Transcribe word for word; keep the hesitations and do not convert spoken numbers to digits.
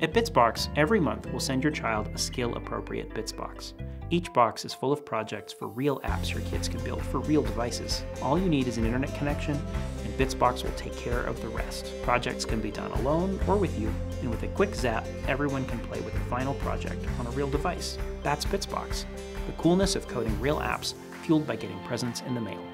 At Bitsbox, every month we'll send your child a skill-appropriate Bitsbox. Each box is full of projects for real apps your kids can build for real devices. All you need is an internet connection, and Bitsbox will take care of the rest. Projects can be done alone or with you, and with a quick zap, everyone can play with the final project on a real device. That's Bitsbox, the coolness of coding real apps fueled by getting presents in the mail.